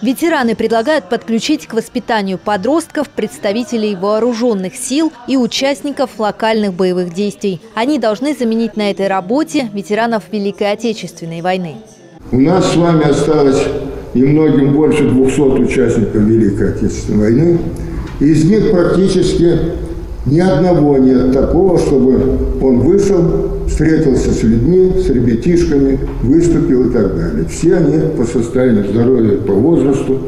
Ветераны предлагают подключить к воспитанию подростков представителей вооруженных сил и участников локальных боевых действий. Они должны заменить на этой работе ветеранов Великой Отечественной войны. У нас с вами осталось немногим больше 200 участников Великой Отечественной войны. Из них практически ни одного нет такого, чтобы он вышел, встретился с людьми, с ребятишками, выступил и так далее. Все они по состоянию здоровья, по возрасту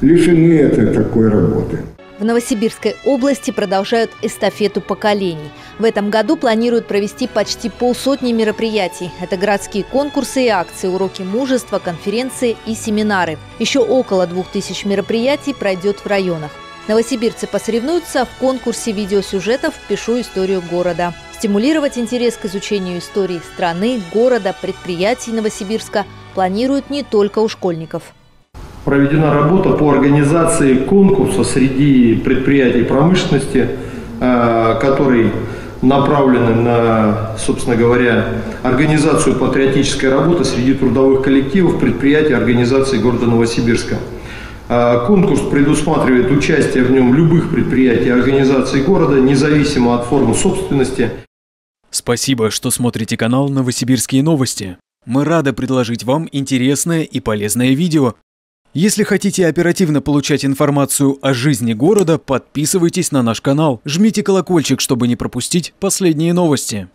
лишены этой такой работы. В Новосибирской области продолжают эстафету поколений. В этом году планируют провести почти полсотни мероприятий. Это городские конкурсы и акции, уроки мужества, конференции и семинары. Еще около 2000 мероприятий пройдет в районах. Новосибирцы посоревнуются в конкурсе видеосюжетов «Пишу историю города». Стимулировать интерес к изучению истории страны, города, предприятий Новосибирска планируют не только у школьников. Проведена работа по организации конкурса среди предприятий промышленности, который направлен на, собственно говоря, организацию патриотической работы среди трудовых коллективов предприятий организации города Новосибирска. Конкурс предусматривает участие в нем любых предприятий и организаций города, независимо от формы собственности. Спасибо, что смотрите канал «Новосибирские новости». Мы рады предложить вам интересное и полезное видео. Если хотите оперативно получать информацию о жизни города, подписывайтесь на наш канал, жмите колокольчик, чтобы не пропустить последние новости.